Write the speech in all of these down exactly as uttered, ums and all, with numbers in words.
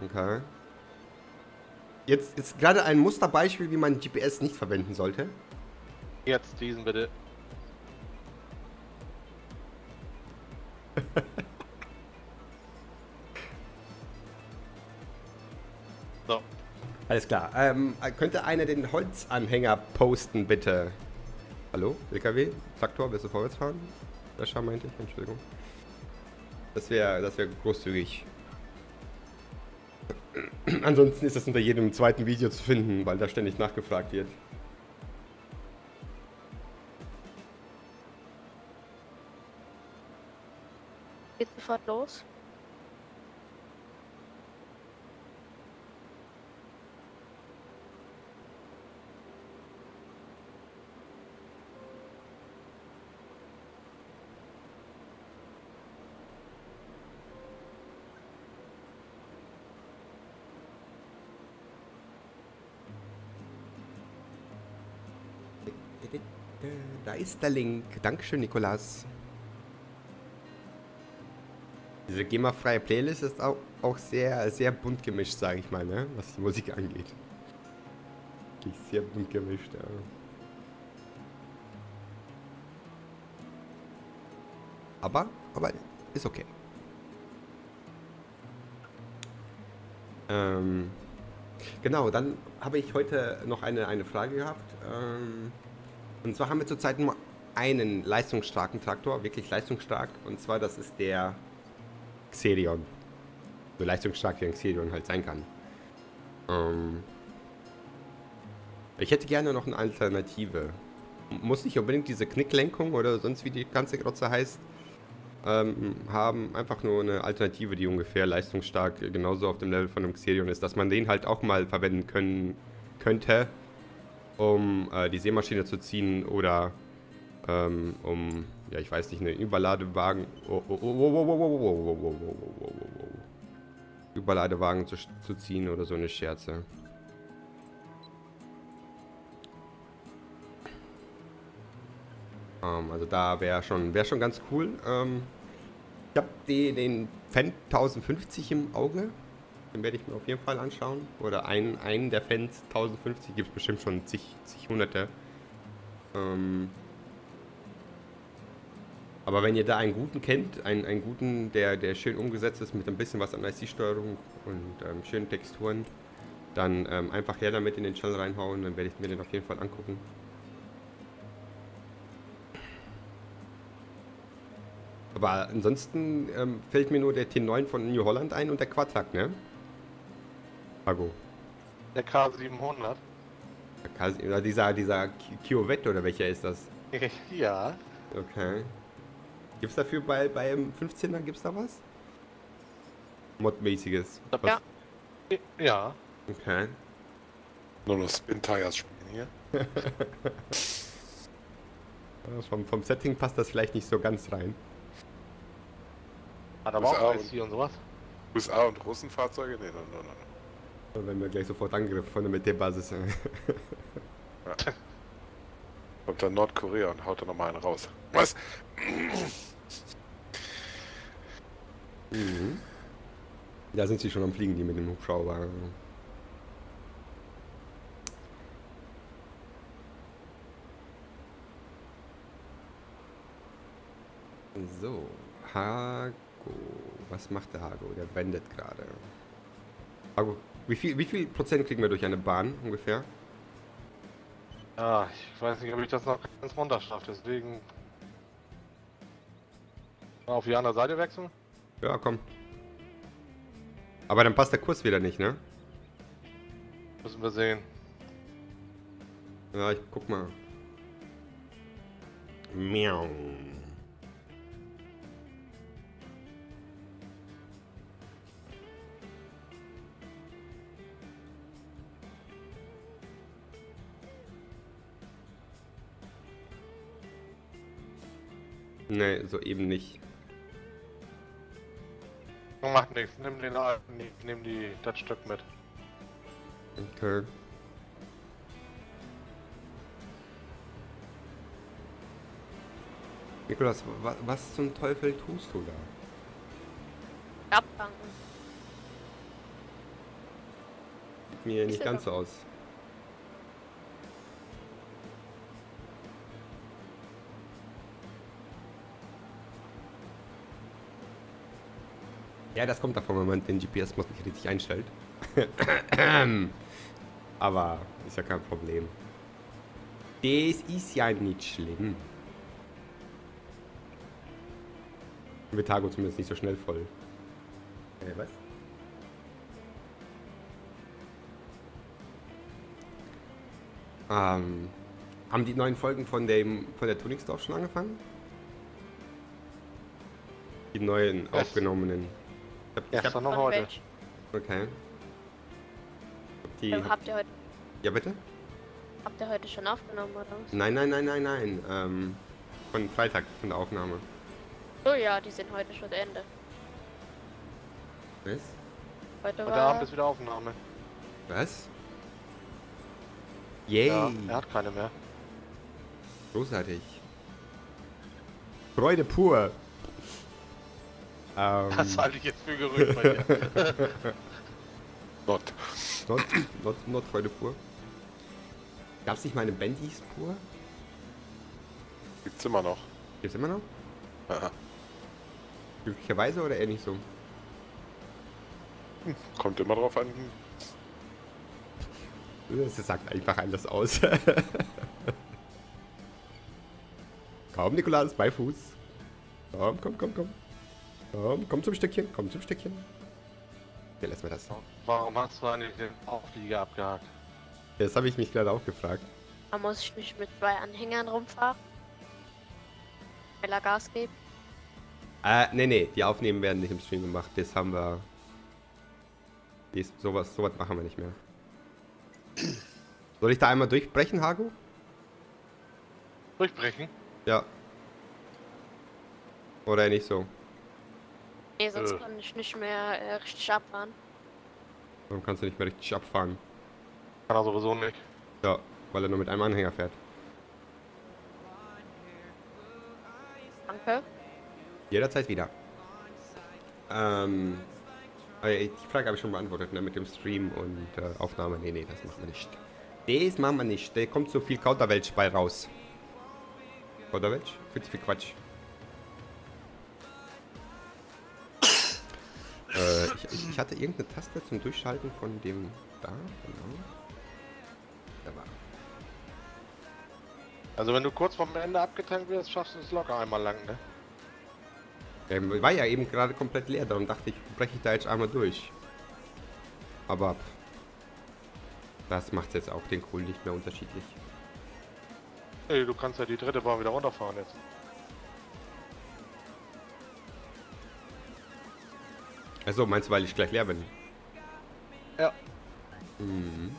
Okay. Jetzt ist gerade ein Musterbeispiel, wie man G P S nicht verwenden sollte. Jetzt diesen bitte. So. Alles klar. Ähm, könnte einer den Holzanhänger posten, bitte? Hallo? L K W? Traktor, willst du vorwärts fahren? Das war meinte ich, Entschuldigung. Das wäre das wäre großzügig. Ansonsten ist das unter jedem zweiten Video zu finden, weil da ständig nachgefragt wird. Geht sofort los. Da ist der Link. Dankeschön, Nikolas. Diese GEMA-freie Playlist ist auch, auch sehr, sehr bunt gemischt, sage ich mal, ne? Was die Musik angeht. Die ist sehr bunt gemischt, ja. Aber, aber ist okay. Ähm, genau, dann habe ich heute noch eine, eine Frage gehabt. Ähm, Und zwar haben wir zurzeit nur einen leistungsstarken Traktor, wirklich leistungsstark. Und zwar, das ist der Xerion. So leistungsstark wie ein Xerion halt sein kann. Ähm ich hätte gerne noch eine Alternative. Muss nicht unbedingt diese Knicklenkung oder sonst wie die ganze Grotze heißt, ähm, haben. Einfach nur eine Alternative, die ungefähr leistungsstark genauso auf dem Level von einem Xerion ist. Dass man den halt auch mal verwenden können könnte, um äh, die Sämaschine zu ziehen oder ähm, um, ja, ich weiß nicht, einen Überladewagen Überladewagen zu, zu ziehen oder so eine Scherze. Ähm, also da wäre schon, wäre schon ganz cool. Ähm, ich habe den Fendt tausendfünfzig im Auge. Den werde ich mir auf jeden Fall anschauen. Oder einen, einen der Fendt tausendfünfzig gibt es bestimmt schon zig, zig hunderte. Ähm Aber wenn ihr da einen guten kennt, einen, einen guten, der, der schön umgesetzt ist mit ein bisschen was an I C-Steuerung und ähm, schönen Texturen, dann ähm, einfach her damit in den Channel reinhauen, dann werde ich mir den auf jeden Fall angucken. Aber ansonsten ähm, fällt mir nur der T neun von New Holland ein und der Quattrack, ne? Der K siebenhundert. Der K oder dieser, dieser Kiovette oder welcher ist das? Ja. Okay. Gibt's dafür bei beim fünfzehner, gibt's da was? Modmäßiges. Ja. Was? Ja. Okay. Nur noch Spin-Tires spielen hier. vom, vom Setting passt das vielleicht nicht so ganz rein. Hat aber auch I C und sowas. U S A und Russenfahrzeuge? Nee, nein, nein, nein. Wenn wir gleich sofort Angriff von der M T-Basis. Ja. Kommt dann Nordkorea und haut da nochmal einen raus. Was? Mhm. Da sind sie schon am Fliegen, die mit dem Hubschrauber. So, Hago. Was macht der Hago? Der wendet gerade. Hago. Wie viel, wie viel Prozent kriegen wir durch eine Bahn ungefähr? Ah, ich weiß nicht, ob ich das noch ganz runter schaffe, deswegen... Auf die andere Seite wechseln? Ja, komm. Aber dann passt der Kurs wieder nicht, ne? Müssen wir sehen. Ja, ich guck mal. Miau. Ne, so eben nicht. Macht nichts, nimm den alten, nimm die, das Stück mit. Okay. Nikolas, wa was zum Teufel tust du da? Abtanken. Sieht mir nicht ganz so aus. Ja, das kommt davon, wenn man den G P S-Mod nicht richtig einstellt. Aber ist ja kein Problem. Das ist ja nicht schlimm. Wir tagen zumindest nicht so schnell voll. Äh, was? Ähm, haben die neuen Folgen von, dem, von der Tuningdorf schon angefangen? Die neuen was? Aufgenommenen. Ich hab, ja, noch heute. Welch? Okay. Die, ähm, habt ihr heute... Ja, bitte? Habt ihr heute schon aufgenommen, oder was? Nein, nein, nein, nein, nein. Ähm, von Freitag, von der Aufnahme. Oh ja, die sind heute schon Ende. Was? Heute, heute war... Abend ist wieder Aufnahme. Was? Yay! Ja, er hat keine mehr. Großartig. Freude pur! Ähm... Das halte ich jetzt für gerührt bei dir. Not. Not, not, not Freude pur. Gab's nicht mal eine Band hieß pur? Gibt's immer noch. Gibt's immer noch? Ja. Glücklicherweise oder eher nicht so? Kommt immer drauf an. Das sagt einfach anders aus. Komm, Nikolaus, bei Fuß. Komm, komm, komm, komm. Komm, komm zum Stückchen, komm zum Stückchen. Ja, lass mal das. Warum hast du eigentlich den Auflieger abgehakt? Das habe ich mich gerade auch gefragt. Da muss ich mich mit zwei Anhängern rumfahren. Schneller Gas geben. Äh, nee, nee, die Aufnahmen werden nicht im Stream gemacht. Das haben wir... Das, sowas, sowas machen wir nicht mehr. Soll ich da einmal durchbrechen, Hago? Durchbrechen? Ja. Oder nicht so? Nee, sonst äh. kann ich nicht mehr äh, richtig abfahren. Warum kannst du nicht mehr richtig abfahren? Kann er sowieso nicht. Ja, weil er nur mit einem Anhänger fährt. Danke. Jederzeit wieder. Ähm... Die Frage habe ich schon beantwortet, ne? Mit dem Stream und äh, Aufnahme. Nee, nee, das machen wir nicht. Das machen wir nicht. Da kommt so viel Kauderwelsch bei raus. Kauderwelsch? Viel zu viel Quatsch. äh, ich, ich hatte irgendeine Taste zum Durchschalten von dem da. Genau. Da war. Also wenn du kurz vom Ende abgetankt wirst, schaffst du es locker einmal lang, ne? Ähm, war ja eben gerade komplett leer, darum dachte ich, breche ich da jetzt einmal durch. Aber das macht jetzt auch den Kohl nicht mehr unterschiedlich. Ey, du kannst ja die dritte Bahn wieder runterfahren jetzt. Achso, meinst du, weil ich gleich leer bin? Ja. Mhm.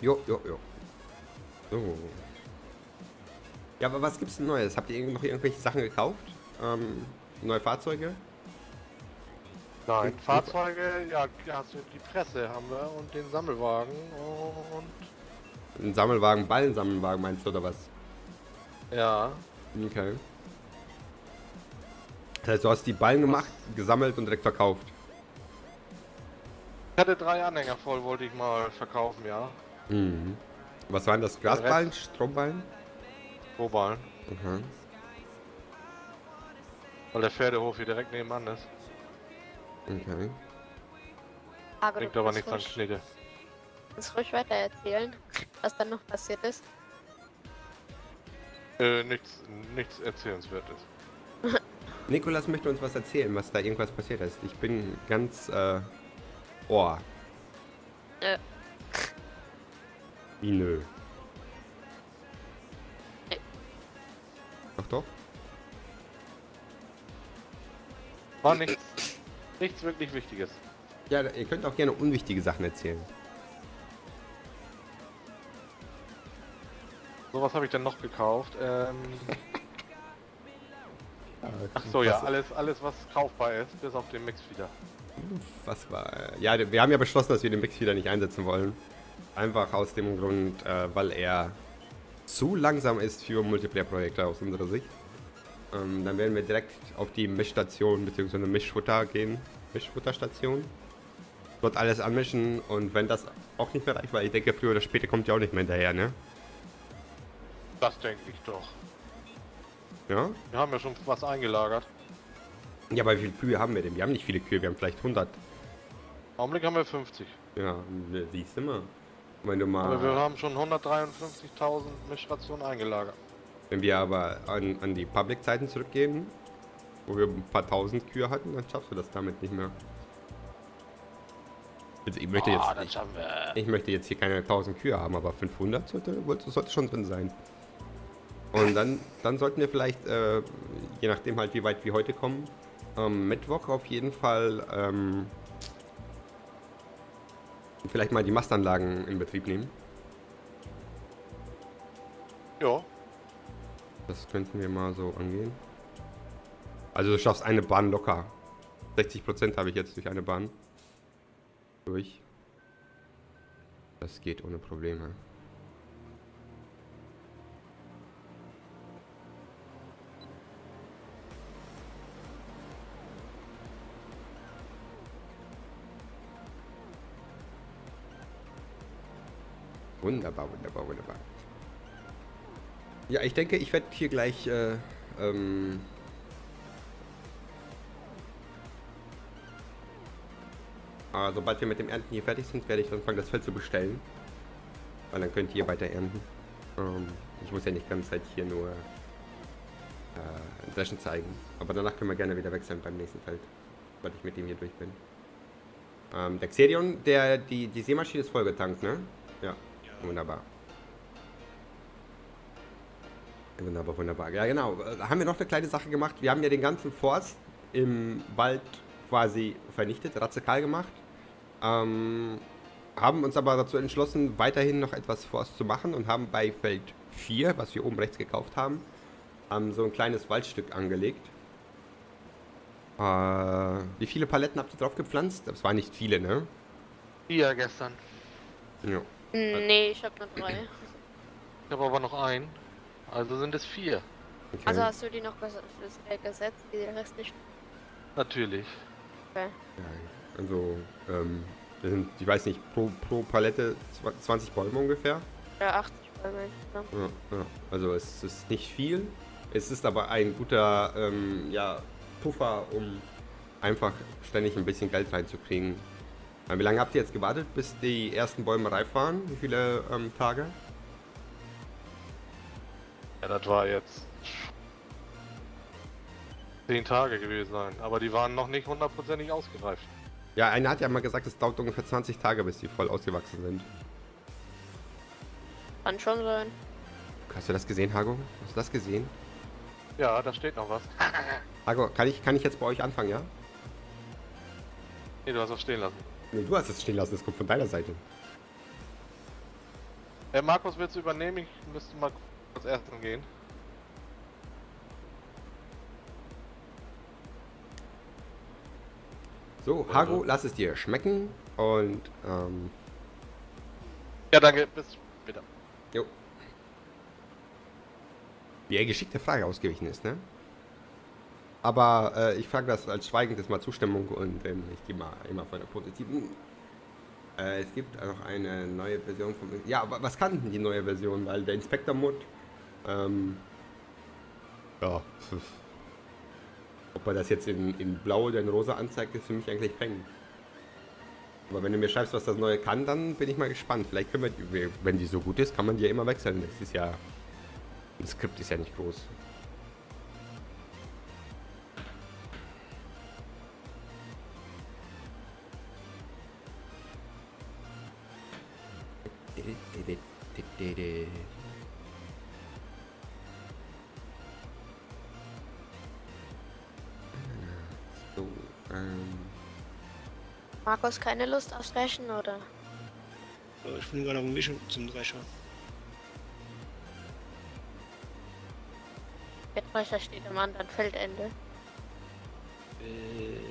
Jo, jo, jo. So. Ja, aber was gibt's denn Neues? Habt ihr noch irgendwelche Sachen gekauft? Ähm, neue Fahrzeuge? Nein, und Fahrzeuge, ja, hast du die Presse haben wir und den Sammelwagen und... Ein Sammelwagen, Ballensammelwagen meinst du, oder was? Ja. Okay. Das heißt, du hast die Ballen gemacht, gesammelt und direkt verkauft? Ich hatte drei Anhänger voll, wollte ich mal verkaufen, ja. Mhm. Was waren das? Grasballen? Stromballen? Strohballen. Okay. Weil der Pferdehof hier direkt nebenan ist. Okay. Bringt aber nichts an Schnitte. Kannst du ruhig weiter erzählen, was dann noch passiert ist? Äh, nichts, nichts erzählenswertes. Nikolas möchte uns was erzählen, was da irgendwas passiert ist. Ich bin ganz, äh, ohr. Äh. Wie nö. Nee. Doch, doch. War nichts, nichts wirklich Wichtiges. Ja, ihr könnt auch gerne unwichtige Sachen erzählen. So, was habe ich denn noch gekauft? Ähm... Ach so, ja, alles, alles was kaufbar ist, bis auf den Mixfeeder. Was war... Ja, wir haben ja beschlossen, dass wir den Mixfeeder nicht einsetzen wollen. Einfach aus dem Grund, äh, weil er zu langsam ist für Multiplayer-Projekte aus unserer Sicht. Ähm, dann werden wir direkt auf die Mischstation bzw. Mischfutter gehen. Mischfutterstation. Dort alles anmischen und wenn das auch nicht mehr reicht, weil ich denke, früher oder später kommt ja auch nicht mehr hinterher, ne? Das denke ich doch. Ja? Wir haben ja schon was eingelagert. Ja, aber wie viele Kühe haben wir denn? Wir haben nicht viele Kühe, wir haben vielleicht hundert. Im Augenblick haben wir fünfzig. Ja, siehst du mal. Wenn du mal... Aber wir haben schon hundertdreiundfünfzigtausend Mischstationen eingelagert. Wenn wir aber an, an die Public-Zeiten zurückgehen, wo wir ein paar tausend Kühe hatten, dann schaffst du das damit nicht mehr. Ich möchte, oh, jetzt, ich, ich möchte jetzt hier keine tausend Kühe haben, aber fünfhundert sollte, sollte schon drin sein. Und dann, dann sollten wir vielleicht, äh, je nachdem halt wie weit wir heute kommen, am Mittwoch auf jeden Fall ähm, vielleicht mal die Mastanlagen in Betrieb nehmen. Ja. Das könnten wir mal so angehen. Also du schaffst eine Bahn locker. sechzig Prozent habe ich jetzt durch eine Bahn. Durch. Das geht ohne Probleme. Wunderbar, wunderbar, wunderbar. Ja, ich denke, ich werde hier gleich äh, ähm ah, sobald wir mit dem Ernten hier fertig sind, werde ich anfangen, das Feld zu bestellen. Weil dann könnt ihr weiter ernten. Ähm, ich muss ja nicht ganz halt hier nur äh, Dreschen zeigen. Aber danach können wir gerne wieder wechseln beim nächsten Feld, weil ich mit dem hier durch bin. Ähm, der Xerion, der, die, die Seemaschine ist vollgetankt, ne? Ja, wunderbar. Wunderbar, wunderbar. Ja, genau. Da haben wir noch eine kleine Sache gemacht. Wir haben ja den ganzen Forst im Wald quasi vernichtet, radikal gemacht. Ähm, haben uns aber dazu entschlossen, weiterhin noch etwas Forst zu machen und haben bei Feld vier, was wir oben rechts gekauft haben, haben so ein kleines Waldstück angelegt. Äh, wie viele Paletten habt ihr drauf gepflanzt? Das waren nicht viele, ne? Ja, gestern. Ja. Nee, ich habe nur drei. Ich habe aber noch einen. Also sind es vier. Okay. Also hast du die noch ges äh, gesetzt, die restlichen? Natürlich. Okay. Ja, also, ähm, das sind, ich weiß nicht, pro, pro Palette zwanzig Bäume ungefähr. Ja, achtzig Bäume. Ne? Ja, ja. Also es ist nicht viel. Es ist aber ein guter ähm, ja, Puffer, um einfach ständig ein bisschen Geld reinzukriegen. Wie lange habt ihr jetzt gewartet, bis die ersten Bäume reif waren? Wie viele ähm, Tage? Ja, das war jetzt zehn Tage gewesen sein, aber die waren noch nicht hundertprozentig ausgereift. Ja, einer hat ja mal gesagt, es dauert ungefähr zwanzig Tage, bis die voll ausgewachsen sind. Kann schon sein. Hast du das gesehen, Hago? Hast du das gesehen? Ja, da steht noch was. Hago, kann ich, kann ich jetzt bei euch anfangen, ja? Nee, du hast das stehen lassen. Nee, du hast es stehen lassen, das kommt von deiner Seite. Herr Markus, willst du übernehmen? Ich müsste mal als Erstes gehen. So, Hago, lass es dir schmecken und ähm... ja, danke, bis später. Jo. Wie eine geschickte Frage ausgewichen ist, ne? Aber äh, ich frage das als schweigendes Mal Zustimmung und ähm, ich gehe mal immer von der positiven. Äh, es gibt auch eine neue Version von... Ja, aber was kann denn die neue Version? Weil der Inspektor-Mod... Ähm, ja. Ob er das jetzt in, in blau oder in rosa anzeigt, ist für mich eigentlich peng. Aber wenn du mir schreibst, was das neue kann, dann bin ich mal gespannt. Vielleicht können wir... Wenn die so gut ist, kann man die ja immer wechseln. Das ist ja... Das Skript ist ja nicht groß. So, ähm. Markus, keine Lust aufs Dreschen, oder? Ich bin gerade auf dem Weg zum Drescher. Der Drescher steht am anderen Feldende. Äh.